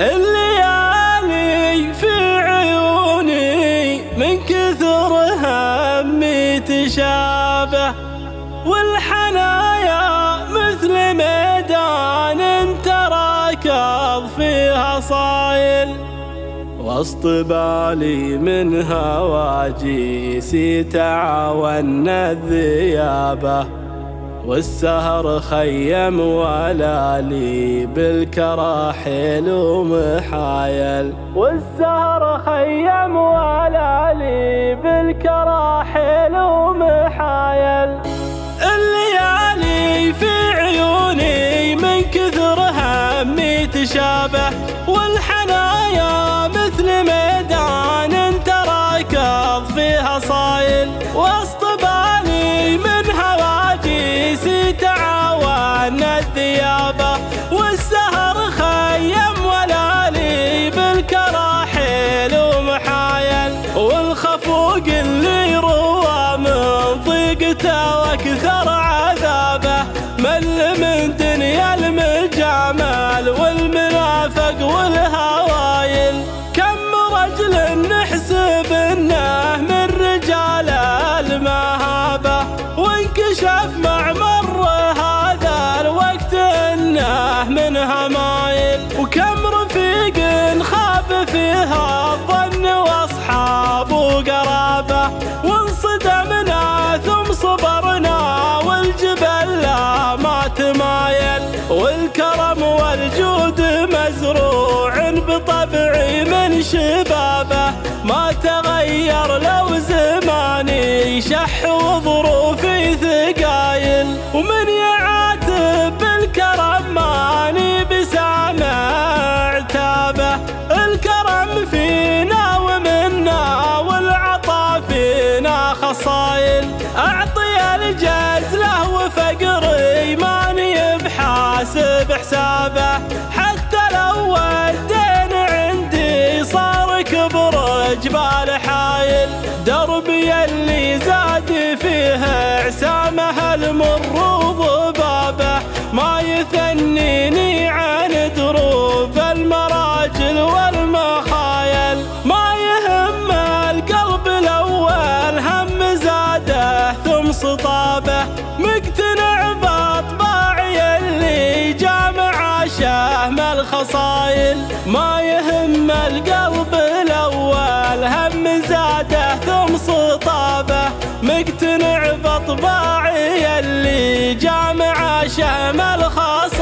الليالي في عيوني من كثر همي تشابه، والحنايا مثل ميدان تراكض فيها صايل، وسط بالي من هواجيسي تعاون الذيابه، والسهر خيم ولالي بالكراحل ومحايل، والسهر خيم ولالي بالكراحل ومحايل. الليالي في عيوني من كثر همي تشابه، والحنايا مثل ميدان تراكض فيها صايل، وسط بالي من هواجيسي تعاون الذيابه، والسهر خيم ولالي بالكراحل ومحايل، والخفوق اللي روى من ضيقته واكثر عذابه، مل من دنيا المجامل والمرافق والهوايل، كم رجل نحسب انه من رجال المهابه، وانكشف مع مر هذا الوقت انه من همايل، وكم رفيق خاب فيها الظن واصحاب وقرابه، وانصدمنا ثم صبرنا والجبل لا ما تمايل، والكرم والجود مزروع بطبعي من شبابه، ما تغير لو زماني شح وظروفي ثقايل، ومن يعاتب بالكرم ماني بسامع عتابه، الكرم فينا ومنا والعطا فينا خصايل، أعطي الجزله وفقري ماني بحاسب حسابه، حتى لو الدين عندي صار كبر جبال حايل، دربي اللي زاد فيه عسامه المر وضبابه، ما يثنيني عن دروب المراجل والمخايل، ما يهم القلب الاول هم زاده ثم سطابه، مقتنع باطباعي اللي جامع شهم الخصايل، ما يهم القلب الاول هم زاده ثم سطابه، مقتنع باطباعي اللي جامع شهم الخصايل.